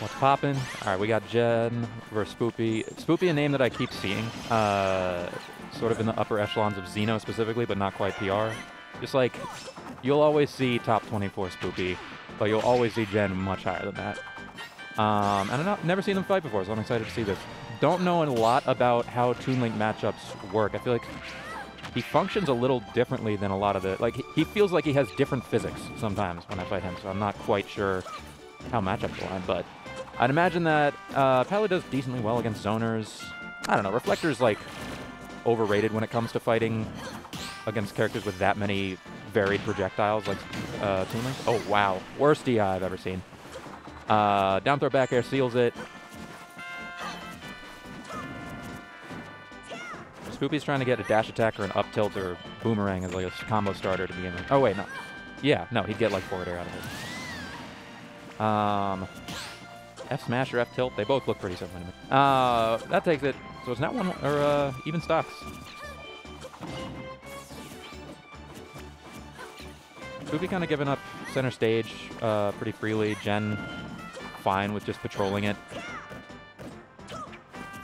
What's poppin'? All right, we got Gen versus Spoopy. Spoopy, a name that I keep seeing, sort of in the upper echelons of Xeno specifically, but not quite PR. Just like, you'll always see top 24 Spoopy, but you'll always see Gen much higher than that. And I've never seen them fight before, so I'm excited to see this. Don't know a lot about how Toon Link matchups work. I feel like he functions a little differently than a lot of the... Like, he feels like he has different physics sometimes when I fight him, so I'm not quite sure how matchups align, but... I'd imagine that Palu does decently well against zoners. I don't know, Reflector's like overrated when it comes to fighting against characters with that many varied projectiles like Toon Link. Oh wow, worst DI I've ever seen. Down throw back air seals it. Spoopy's trying to get a dash attack or an up tilt or boomerang as like a combo starter to begin with. Oh wait, no. Yeah, no, he'd get like forward air out of it. F smash or F tilt, they both look pretty similar to me. That takes it, so it's not one or even stocks. Spoopy kind of giving up center stage pretty freely. Gen fine with just patrolling it.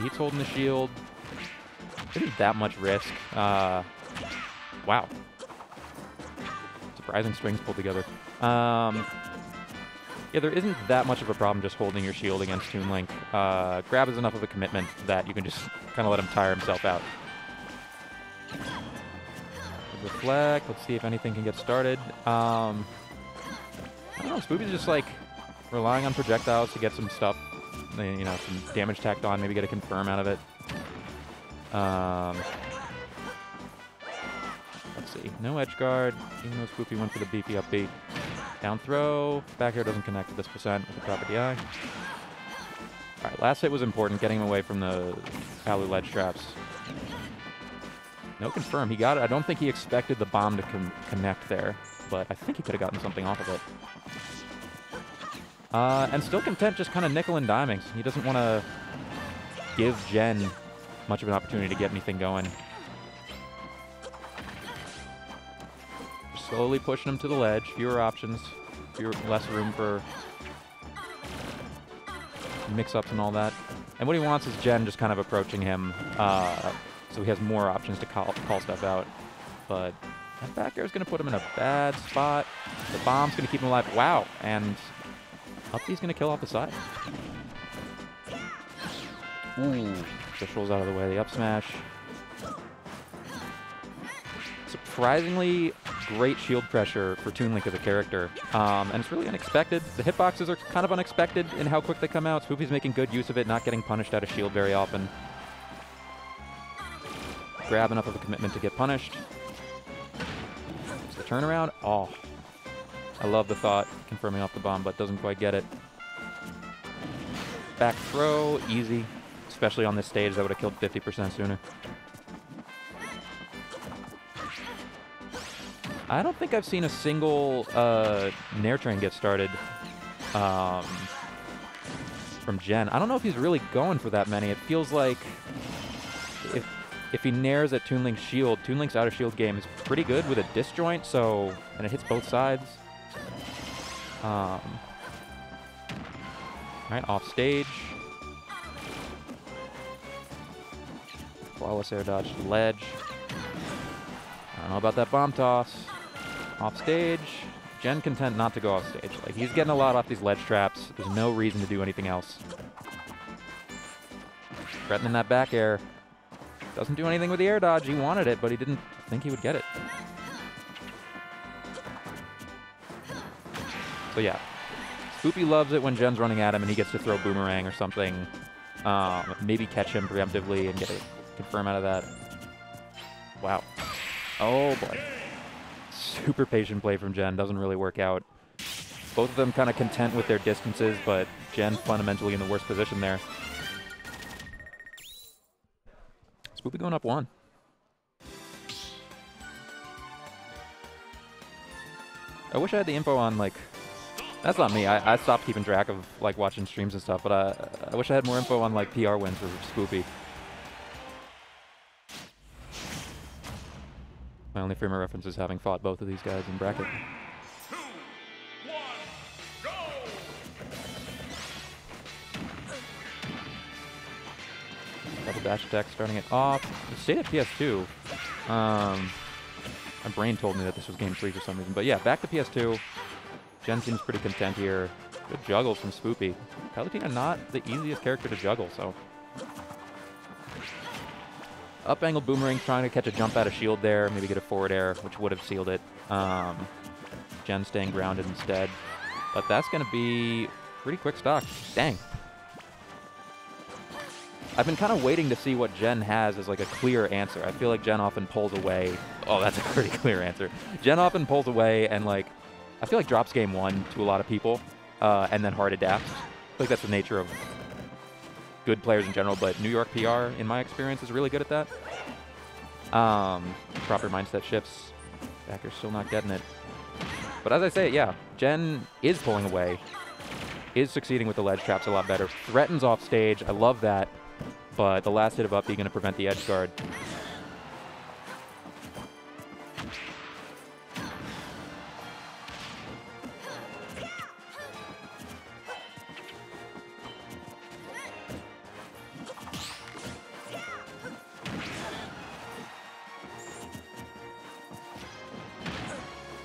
He's holding the shield. There isn't that much risk. Wow. Surprising strings pulled together. Yeah, there isn't that much of a problem just holding your shield against Toon Link. Grab is enough of a commitment that you can just kind of let him tire himself out. Reflect. Let's see if anything can get started. I don't know. Spoopy's just like relying on projectiles to get some stuff, you know, some damage tacked on. Maybe get a confirm out of it. Let's see. No edge guard. Even though Spoopy went for the beefy up B. Down throw. Back air doesn't connect at this percent with the proper DI. All right, last hit was important, getting him away from the Palu ledge traps. No confirm. He got it. I don't think he expected the bomb to connect there, but I think he could have gotten something off of it. And still content just kind of nickel and diming. He doesn't want to give Gen much of an opportunity to get anything going. Slowly pushing him to the ledge. Fewer options, less room for mix-ups and all that. And what he wants is Gen just kind of approaching him, so he has more options to call stuff out. But that back air is going to put him in a bad spot. The bomb's going to keep him alive. Wow! And Uppy's going to kill off the side. Ooh! Just rolls out of the way. The up smash. Surprisingly great shield pressure for Toon Link as a character, and it's really unexpected. The hitboxes are kind of unexpected in how quick they come out. Spoopy's making good use of it, not getting punished out of shield very often. Grab enough of a commitment to get punished. It's the turnaround. Oh, I love the thought, confirming off the bomb, but doesn't quite get it. Back throw, easy, especially on this stage. That would have killed 50% sooner. I don't think I've seen a single Nair Train get started from Gen. I don't know if he's really going for that many. It feels like if he nairs at Toon Link's shield, Toon Link's out of shield game is pretty good with a disjoint, so, and it hits both sides. Right off stage. Flawless air dodge to ledge. I don't know about that bomb toss. Off stage, Gen content not to go off stage. Like, he's getting a lot off these ledge traps. There's no reason to do anything else. Threatening that back air. Doesn't do anything with the air dodge. He wanted it, but he didn't think he would get it. So yeah, Spoopy loves it when Gen's running at him and he gets to throw boomerang or something. Maybe catch him preemptively and get a confirm out of that. Wow. Oh boy. Super patient play from Gen, doesn't really work out. Both of them kind of content with their distances, but Gen fundamentally in the worst position there. Spoopy going up one. I wish I had the info on, like... That's not me, I stopped keeping track of, like, watching streams and stuff, but I wish I had more info on, like, PR wins for Spoopy. My only frame of reference is having fought both of these guys in bracket. 3, 2, 1, go! Double dash attack starting it off. It stayed at PS2. My brain told me that this was game 3 for some reason. But yeah, back to PS2. Gen seems pretty content here. Good juggle from Spoopy. Palutena not the easiest character to juggle, so... Up angle boomerang, trying to catch a jump out of shield there. Maybe get a forward air, which would have sealed it. Gen staying grounded instead. But that's going to be pretty quick stock. Dang. I've been kind of waiting to see what Gen has as like a clear answer. I feel like Gen often pulls away. Oh, that's a pretty clear answer. Gen often pulls away and like, I feel like drops game 1 to a lot of people and then hard adapts. I feel like that's the nature of good players in general, but New York PR, in my experience, is really good at that. Proper mindset shifts. Backer's still not getting it. But as I say, yeah, Gen is pulling away, is succeeding with the ledge traps a lot better, threatens off stage. I love that. But the last hit of up B going to prevent the edge guard.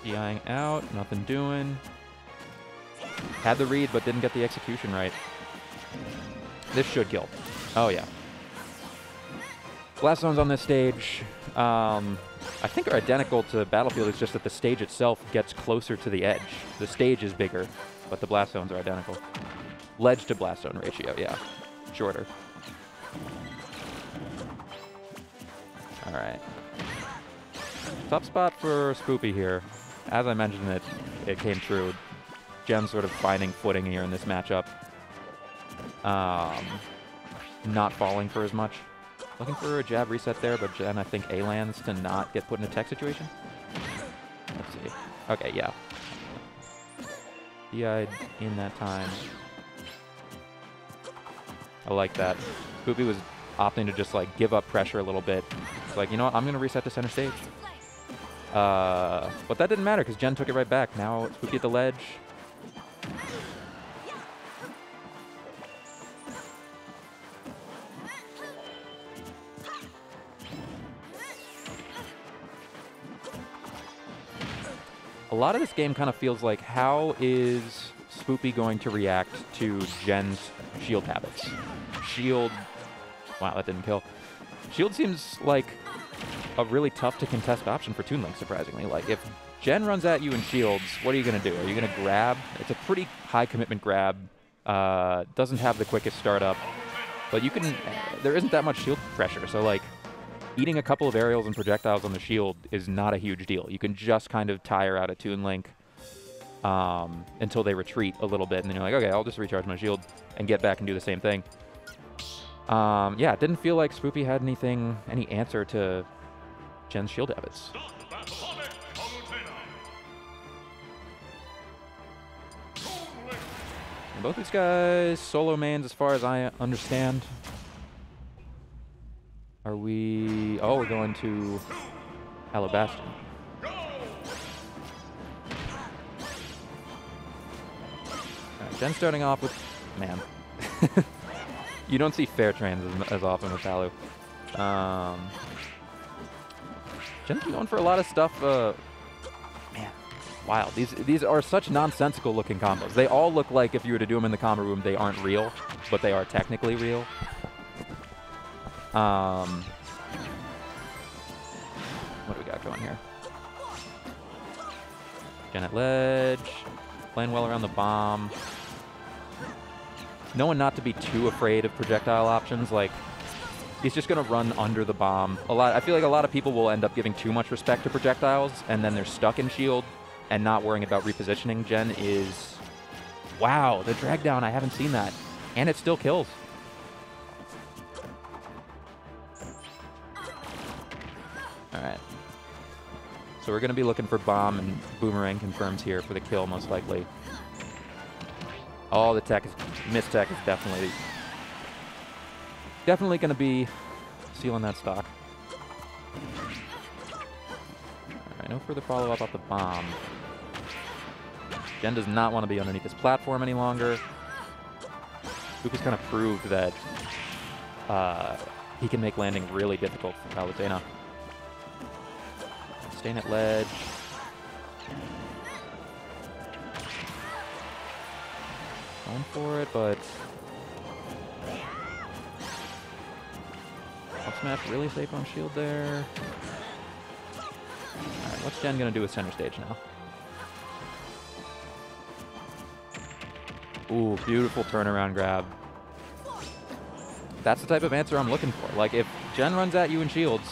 DIing out, nothing doing. Had the read, but didn't get the execution right. This should kill. Oh, yeah. Blast zones on this stage, I think are identical to Battlefield. It's just that the stage itself gets closer to the edge. The stage is bigger, but the blast zones are identical. Ledge to blast zone ratio, yeah. Shorter. All right. Tough spot for Spoopy here. As I mentioned, it came true. Gen sort of finding footing here in this matchup. Not falling for as much. Looking for a jab reset there, but Gen, I think, A-lands to not get put in a tech situation. Let's see. Okay, yeah. DI'd in that time. I like that. Spoopy was opting to just, like, give up pressure a little bit. It's like, you know what? I'm going to reset to center stage. But that didn't matter because Gen took it right back. Now it's Spoopy at the ledge. A lot of this game kind of feels like, how is Spoopy going to react to Gen's shield habits? Shield... Wow, that didn't kill. Shield seems like a really tough to contest option for Toon Link, surprisingly. Like, if Gen runs at you in shields, what are you going to do? Are you going to grab? It's a pretty high commitment grab. Doesn't have the quickest startup. But you can... There isn't that much shield pressure, so like... Eating a couple of aerials and projectiles on the shield is not a huge deal. You can just kind of tire out a Toon Link until they retreat a little bit. And then you're like, okay, I'll just recharge my shield and get back and do the same thing. Yeah, it didn't feel like Spoopy had anything, any answer to Gen's shield habits. And both these guys solo mains as far as I understand. Are we... Oh, we're going to Hollow Bastion. Right, Gen starting off with... Man. You don't see fair trains as often with Palu. Gen's going for a lot of stuff. Man. Wow. These are such nonsensical looking combos. They all look like if you were to do them in the combo room, they aren't real, but they are technically real. What do we got going here? Gen at ledge, playing well around the bomb. Knowing not to be too afraid of projectile options, like he's just gonna run under the bomb. I feel like a lot of people will end up giving too much respect to projectiles, and then they're stuck in shield and not worrying about repositioning. Gen is, wow, the drag down, I haven't seen that, and it still kills. Alright. So we're going to be looking for bomb and boomerang confirms here for the kill, most likely. Oh, the tech is... Missed tech is definitely going to be sealing that stock. Alright, no further follow-up off the bomb. Gen does not want to be underneath this platform any longer. Spoopy's kind of proved that he can make landing really difficult for Palutena. Staying at ledge. Going for it, but... up smash really safe on shield there. Alright, what's Gen gonna do with center stage now? Ooh, beautiful turnaround grab. That's the type of answer I'm looking for. Like, if Gen runs at you in shields,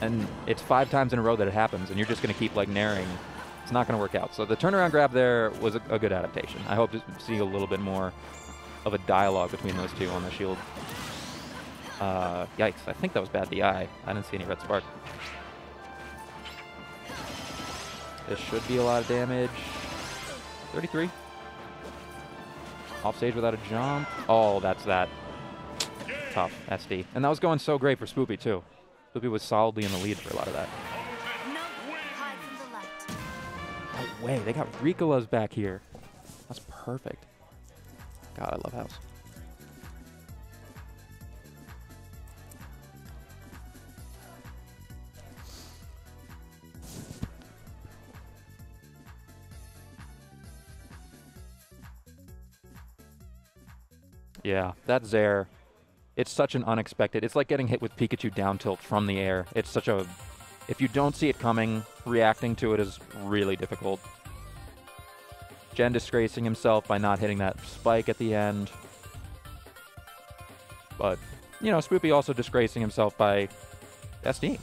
and it's 5 times in a row that it happens, and you're just going to keep, like, naring, it's not going to work out. So the turnaround grab there was a good adaptation. I hope to see a little bit more of a dialogue between those two on the shield. Yikes, I think that was bad DI. I didn't see any red spark. This should be a lot of damage. 33. Off stage without a jump. Oh, that's that. Tough SD. And that was going so great for Spoopy, too. Spoopy was solidly in the lead for a lot of that. No way, they got Ricola's back here. That's perfect. God, I love House. Yeah, that Zare. It's such an unexpected... It's like getting hit with Pikachu down tilt from the air. It's such a... If you don't see it coming, reacting to it is really difficult. Gen disgracing himself by not hitting that spike at the end. But, you know, Spoopy also disgracing himself by SD.